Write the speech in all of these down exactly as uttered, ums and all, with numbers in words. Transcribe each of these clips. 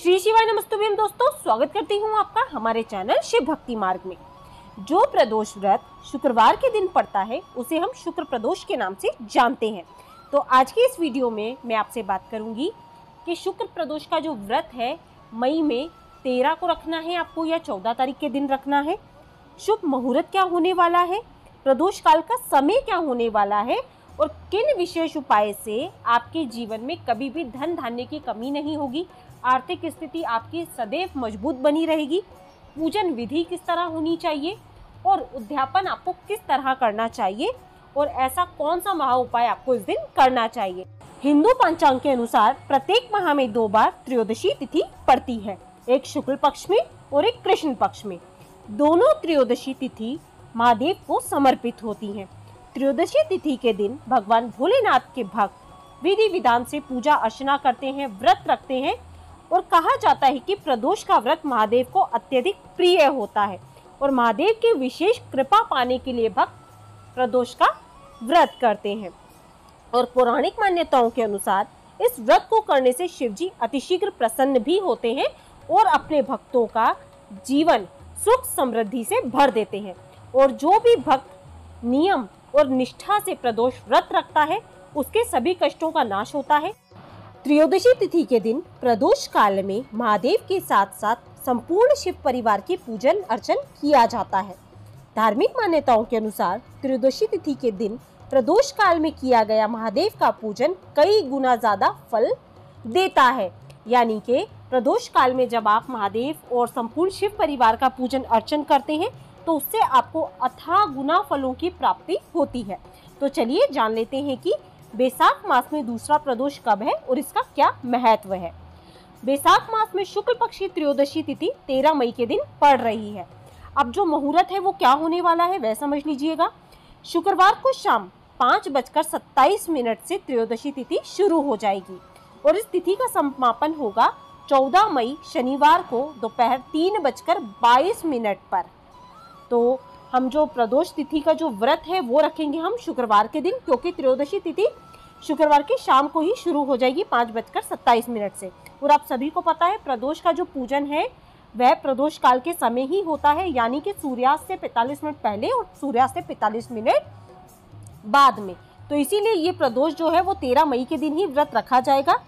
श्री शिवाय नमस्तुभ्यम। दोस्तों स्वागत करती हूँ आपका हमारे चैनल शिव भक्ति मार्ग में। जो प्रदोष व्रत शुक्रवार के दिन पड़ता है उसे हम शुक्र प्रदोष के नाम से जानते हैं। तो आज की इस वीडियो में मैं आपसे बात करूँगी कि शुक्र प्रदोष का जो व्रत है मई में तेरह को रखना है आपको या चौदह तारीख के दिन रखना है। शुभ मुहूर्त क्या होने वाला है, प्रदोष काल का समय क्या होने वाला है और किन विशेष उपाय से आपके जीवन में कभी भी धन धान्य की कमी नहीं होगी, आर्थिक स्थिति आपकी सदैव मजबूत बनी रहेगी, पूजन विधि किस तरह होनी चाहिए और उद्यापन आपको किस तरह करना चाहिए और ऐसा कौन सा महा उपाय आपको इस दिन करना चाहिए। हिंदू पंचांग के अनुसार प्रत्येक माह में दो बार त्रयोदशी तिथि पड़ती है, एक शुक्ल पक्ष में और एक कृष्ण पक्ष में। दोनों त्रयोदशी तिथि महादेव को समर्पित होती है। त्रयोदशी तिथि के दिन भगवान भोलेनाथ के भक्त विधि विधान से पूजा अर्चना करते हैं, व्रत रखते हैं और कहा जाता है कि प्रदोष का व्रत महादेव को अत्यधिक प्रिय होता है और महादेव की विशेष कृपा पाने के लिए भक्त प्रदोष का व्रत करते हैं। और पौराणिक मान्यताओं के अनुसार इस व्रत को करने से शिवजी अतिशीघ्र प्रसन्न भी होते हैं और अपने भक्तों का जीवन सुख समृद्धि से भर देते हैं। और जो भी भक्त नियम और निष्ठा से प्रदोष व्रत रखता है उसके सभी कष्टों का नाश होता है। त्रयोदशी तिथि के दिन प्रदोष काल में महादेव के साथ साथ संपूर्ण शिव परिवार के पूजन अर्चन किया जाता है। धार्मिक मान्यताओं के अनुसार त्रयोदशी तिथि के दिन प्रदोष काल में किया गया महादेव का पूजन कई गुना ज्यादा फल देता है। यानी कि प्रदोष काल में जब आप महादेव और संपूर्ण शिव परिवार का पूजन अर्चन करते हैं तो उससे आपको अथाह गुना फलों की प्राप्ति होती है। तो चलिए जान लेते हैं कि बैसाख मास में दूसरा प्रदोष कब है और इसका क्या महत्व है। बैसाख मास में शुक्ल पक्ष की त्रयोदशी तिथि तेरह मई के दिन पड़ रही है। अब जो मुहूर्त है वो क्या होने वाला है वह समझ लीजिएगा। शुक्रवार को शाम पाँच बजकर सत्ताईस मिनट से त्रयोदशी तिथि शुरू हो जाएगी और इस तिथि का समापन होगा चौदह मई शनिवार को दोपहर तीन बजकर बाईस मिनट पर। तो हम जो प्रदोष तिथि का जो व्रत है वो रखेंगे हम शुक्रवार के दिन, क्योंकि त्रयोदशी तिथि शुक्रवार की शाम को ही शुरू हो जाएगी पाँच बजकर सत्ताईस मिनट से। और आप सभी को पता है प्रदोष का जो पूजन है वह प्रदोष काल के समय ही होता है, यानी कि सूर्यास्त से पैंतालीस मिनट पहले और सूर्यास्त से पैंतालीस मिनट बाद में। तो इसीलिए ये प्रदोष जो है वो तेरह मई के दिन ही व्रत रखा जाएगा।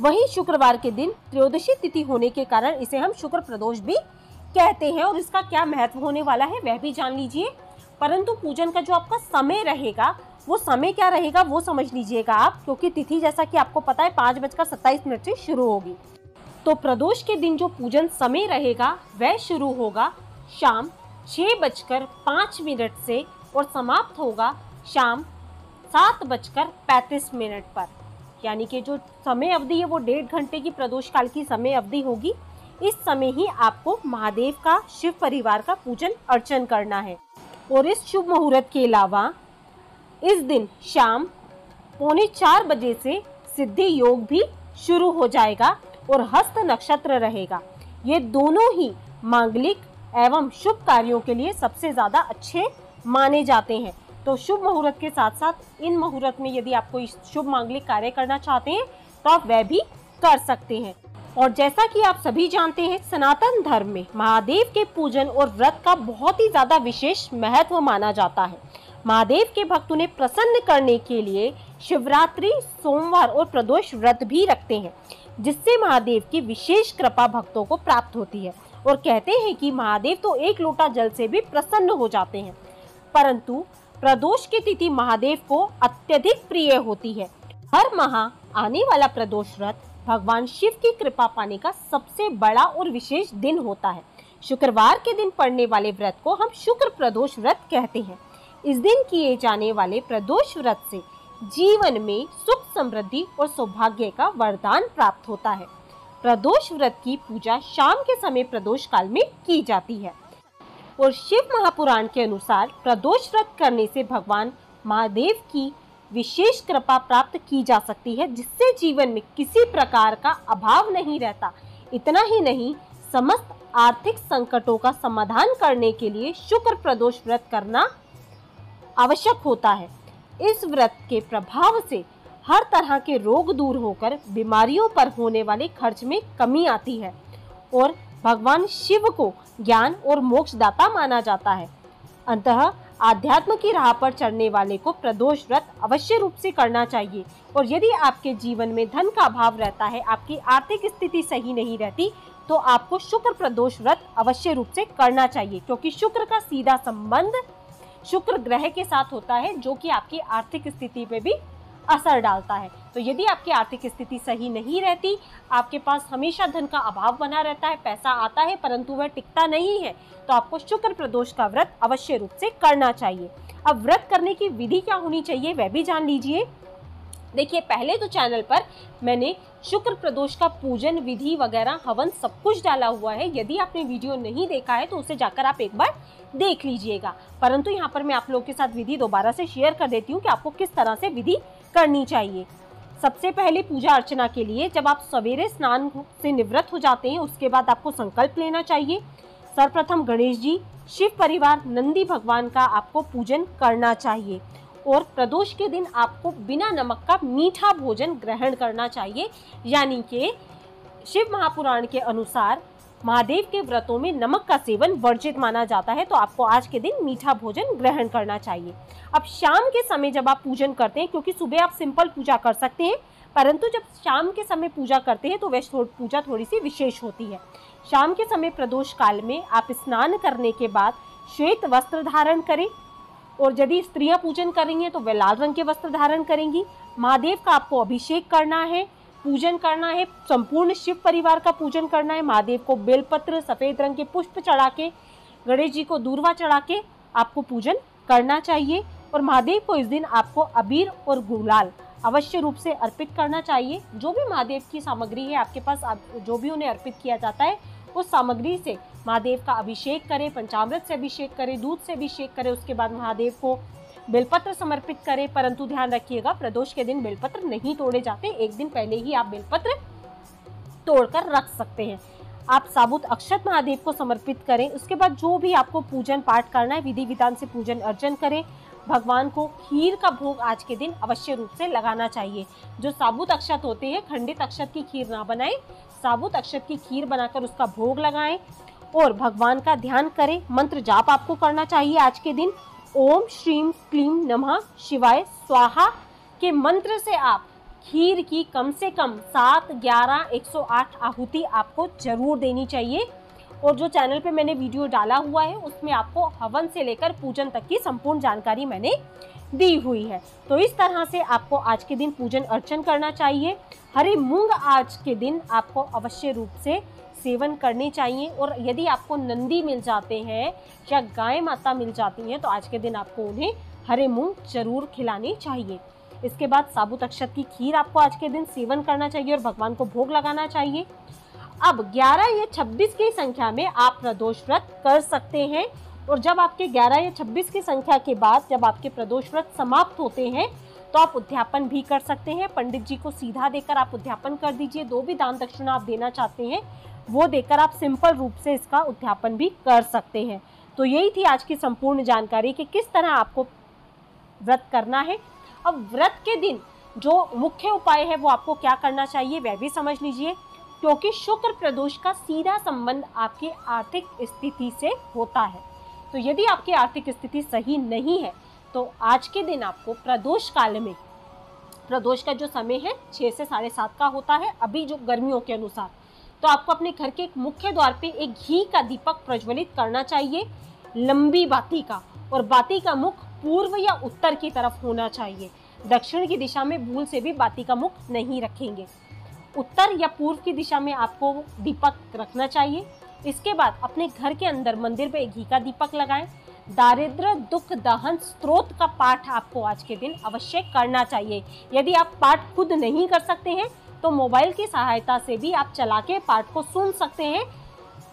वहीं शुक्रवार के दिन त्रयोदशी तिथि होने के कारण इसे हम शुक्र प्रदोष भी कहते हैं और इसका क्या महत्व होने वाला है वह भी जान लीजिए। परंतु पूजन का जो आपका समय रहेगा वो समय क्या रहेगा वो समझ लीजिएगा आप, क्योंकि तिथि जैसा कि आपको पता है पाँच बजकर सत्ताईस मिनट से शुरू होगी। तो प्रदोष के दिन जो पूजन समय रहेगा वह शुरू होगा शाम छः बजकर पाँच मिनट से और समाप्त होगा शाम सात बजकर पैंतीस मिनट पर। यानी कि जो समय अवधि है वो डेढ़ घंटे की प्रदोष काल की समय अवधि होगी। इस समय ही आपको महादेव का शिव परिवार का पूजन अर्चन करना है। और इस शुभ मुहूर्त के अलावा इस दिन शाम पौने चार बजे से सिद्धि योग भी शुरू हो जाएगा और हस्त नक्षत्र रहेगा। ये दोनों ही मांगलिक एवं शुभ कार्यों के लिए सबसे ज़्यादा अच्छे माने जाते हैं। तो शुभ मुहूर्त के साथ साथ इन मुहूर्त में यदि आपको इस शुभ मांगलिक कार्य करना चाहते हैं तो आप वह भी कर सकते हैं। और जैसा कि आप सभी जानते हैं सनातन धर्म में महादेव के पूजन और व्रत का बहुत ही ज़्यादा विशेष महत्व माना जाता है। महादेव के भक्त उन्हें प्रसन्न करने के लिए शिवरात्रि, सोमवार और प्रदोष व्रत भी रखते हैं, जिससे महादेव की विशेष कृपा भक्तों को प्राप्त होती है। और कहते हैं कि महादेव तो एक लोटा जल से भी प्रसन्न हो जाते हैं। परंतु प्रदोष की तिथि महादेव को अत्यधिक प्रिय होती है। हर माह आने वाला प्रदोष व्रत भगवान शिव की कृपा पाने का सबसे बड़ा और विशेष दिन होता है। शुक्रवार के दिन पड़ने वाले व्रत को हम शुक्र प्रदोष व्रत कहते हैं। इस दिन किए जाने वाले प्रदोष व्रत से जीवन में सुख, समृद्धि और सौभाग्य का वरदान प्राप्त होता है। प्रदोष व्रत की पूजा शाम के समय प्रदोष काल में की जाती है। और शिव महापुराण के अनुसार प्रदोष व्रत करने से भगवान महादेव की विशेष कृपा प्राप्त की जा सकती है, जिससे जीवन में किसी प्रकार का अभाव नहीं रहता। इतना ही नहीं, समस्त आर्थिक संकटों का समाधान करने के लिए शुक्र प्रदोष व्रत करना आवश्यक होता है। इस व्रत के प्रभाव से हर तरह के रोग दूर होकर बीमारियों पर होने वाले खर्च में कमी आती है और भगवान शिव को ज्ञान और मोक्षदाता माना जाता है। अंततः आध्यात्म की राह पर चढ़ने वाले को प्रदोष व्रत अवश्य रूप से करना चाहिए। और यदि आपके जीवन में धन का अभाव रहता है, आपकी आर्थिक स्थिति सही नहीं रहती, तो आपको शुक्र प्रदोष व्रत अवश्य रूप से करना चाहिए, क्योंकि शुक्र का सीधा संबंध शुक्र ग्रह के साथ होता है, जो कि आपकी आर्थिक स्थिति पे भी असर डालता है। तो यदि आपकी आर्थिक स्थिति सही नहीं रहती, आपके पास हमेशा धन का अभाव बना रहता है, पैसा आता है परंतु वह टिकता नहीं है, तो आपको शुक्र प्रदोष का व्रत अवश्य रूप से करना चाहिए। अब व्रत करने की विधि क्या होनी चाहिए वह भी जान लीजिए। देखिए, पहले तो चैनल पर मैंने शुक्र प्रदोष का पूजन विधि वगैरह हवन सब कुछ डाला हुआ है। यदि आपने वीडियो नहीं देखा है तो उसे जाकर आप एक बार देख लीजिएगा। परंतु यहाँ पर मैं आप लोगों के साथ विधि दोबारा से शेयर कर देती हूँ कि आपको किस तरह से विधि करनी चाहिए। सबसे पहले पूजा अर्चना के लिए जब आप सवेरे स्नान से निवृत्त हो जाते हैं, उसके बाद आपको संकल्प लेना चाहिए। सर्वप्रथम गणेश जी, शिव परिवार, नंदी भगवान का आपको पूजन करना चाहिए। और प्रदोष के दिन आपको बिना नमक का मीठा भोजन ग्रहण करना चाहिए। यानी कि शिव महापुराण के अनुसार महादेव के व्रतों में नमक का सेवन वर्जित माना जाता है, तो आपको आज के दिन मीठा भोजन ग्रहण करना चाहिए। अब शाम के समय जब आप पूजन करते हैं, क्योंकि सुबह आप सिंपल पूजा कर सकते हैं, परंतु जब शाम के समय पूजा करते हैं तो वह पूजा थोड़ी सी विशेष होती है। शाम के समय प्रदोष काल में आप स्नान करने के बाद श्वेत वस्त्र धारण करें, और यदि स्त्रियां पूजन कर रही हैं तो वे लाल रंग के वस्त्र धारण करेंगी। महादेव का आपको अभिषेक करना है, पूजन करना है, संपूर्ण शिव परिवार का पूजन करना है। महादेव को बेलपत्र, सफ़ेद रंग के पुष्प चढ़ा के, गणेश जी को दूर्वा चढ़ा के आपको पूजन करना चाहिए। और महादेव को इस दिन आपको अबीर और गुलाल अवश्य रूप से अर्पित करना चाहिए। जो भी महादेव की सामग्री है आपके पास, आप जो भी उन्हें अर्पित किया जाता है उस सामग्री से महादेव का अभिषेक करें, पंचामृत से अभिषेक करें, दूध से अभिषेक करें। उसके बाद महादेव को बेलपत्र समर्पित करें, परंतु ध्यान रखिएगा प्रदोष के दिन बेलपत्र नहीं तोड़े जाते, एक दिन पहले ही आप बेलपत्र तोड़कर रख सकते हैं। आप साबुत अक्षत महादेव को समर्पित करें। उसके बाद जो भी आपको पूजन पाठ करना है विधि विधान से पूजन अर्चन करें। भगवान को खीर का भोग आज के दिन अवश्य रूप से लगाना चाहिए। जो साबुत अक्षत होते हैं, खंडित अक्षत की खीर ना बनाएं, साबुत अक्षत की खीर बनाकर उसका भोग लगाएं और भगवान का ध्यान करें। मंत्र जाप आपको करना चाहिए आज के दिन। ओम श्रीम क्लीम नमः शिवाय स्वाहा के मंत्र से आप खीर की कम से कम सात, ग्यारह, एक सौ आठ आहुति आपको जरूर देनी चाहिए। और जो चैनल पे मैंने वीडियो डाला हुआ है उसमें आपको हवन से लेकर पूजन तक की संपूर्ण जानकारी मैंने दी हुई है। तो इस तरह से आपको आज के दिन पूजन अर्चन करना चाहिए। हरी मूंग आज के दिन आपको अवश्य रूप से सेवन करने चाहिए। और यदि आपको नंदी मिल जाते हैं या गाय माता मिल जाती हैं तो आज के दिन आपको उन्हें हरे मूंग जरूर खिलानी चाहिए। इसके बाद साबुत अक्षत की खीर आपको आज के दिन सेवन करना चाहिए और भगवान को भोग लगाना चाहिए। अब ग्यारह या छब्बीस की संख्या में आप प्रदोष व्रत कर सकते हैं। और जब आपके ग्यारह या छब्बीस की संख्या के बाद जब आपके प्रदोष व्रत समाप्त होते हैं तो आप उद्यापन भी कर सकते हैं। पंडित जी को सीधा देकर आप उद्यापन कर दीजिए। दो भी दान दक्षिणा आप देना चाहते हैं वो देकर आप सिंपल रूप से इसका उद्यापन भी कर सकते हैं। तो यही थी आज की संपूर्ण जानकारी कि किस तरह आपको व्रत करना है। अब व्रत के दिन जो मुख्य उपाय है वो आपको क्या करना चाहिए वह भी समझ लीजिए, क्योंकि शुक्र प्रदोष का सीधा संबंध आपकी आर्थिक स्थिति से होता है। तो यदि आपकी आर्थिक स्थिति सही नहीं है तो आज के दिन आपको प्रदोष काल में, प्रदोष का जो समय है छः से साढ़े सात का होता है अभी जो गर्मियों के अनुसार, तो आपको अपने घर के एक मुख्य द्वार पे एक घी का दीपक प्रज्वलित करना चाहिए, लंबी बाती का। और बाती का मुख पूर्व या उत्तर की तरफ होना चाहिए। दक्षिण की दिशा में भूल से भी बाती का मुख नहीं रखेंगे। उत्तर या पूर्व की दिशा में आपको दीपक रखना चाहिए। इसके बाद अपने घर के अंदर मंदिर पे घी का दीपक लगाएं। दारिद्र्य दुख दहन स्त्रोत का पाठ आपको आज के दिन अवश्य करना चाहिए। यदि आप पाठ खुद नहीं कर सकते हैं तो मोबाइल की सहायता से भी आप चला के पाठ को सुन सकते हैं।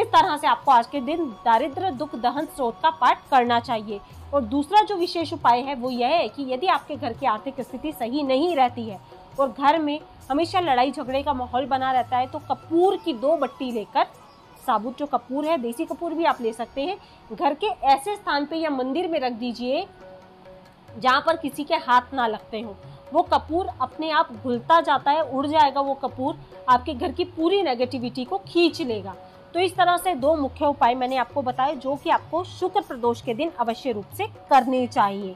इस तरह से आपको आज के दिन दारिद्र्य दुख दहन स्रोत का पाठ करना चाहिए। और दूसरा जो विशेष उपाय है वो यह है कि यदि आपके घर की आर्थिक स्थिति सही नहीं रहती है और घर में हमेशा लड़ाई झगड़े का माहौल बना रहता है तो कपूर की दो बट्टी लेकर, साबुत जो कपूर है, देसी कपूर भी आप ले सकते हैं, घर के ऐसे स्थान पर या मंदिर में रख दीजिए जहाँ पर किसी के हाथ ना लगते हों। वो कपूर अपने आप घुलता जाता है, उड़ जाएगा वो कपूर, आपके घर की पूरी नेगेटिविटी को खींच लेगा। तो इस तरह से दो मुख्य उपाय मैंने आपको बताए जो कि आपको शुक्र प्रदोष के दिन अवश्य रूप से करने चाहिए।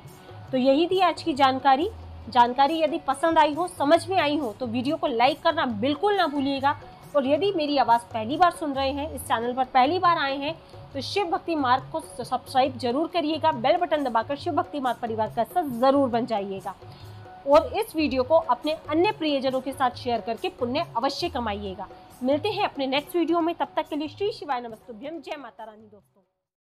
तो यही थी आज की जानकारी। जानकारी यदि पसंद आई हो, समझ में आई हो, तो वीडियो को लाइक करना बिल्कुल ना भूलिएगा। और यदि मेरी आवाज़ पहली बार सुन रहे हैं, इस चैनल पर पहली बार आए हैं, तो शिव भक्ति मार्ग को सब्सक्राइब जरूर करिएगा। बेल बटन दबाकर शिव भक्ति मार्ग परिवार का सदस्य ज़रूर बन जाइएगा। और इस वीडियो को अपने अन्य प्रियजनों के साथ शेयर करके पुण्य अवश्य कमाइएगा। मिलते हैं अपने नेक्स्ट वीडियो में, तब तक के लिए श्री शिवाय नमस्तुभ्यम। जय माता रानी दोस्तों।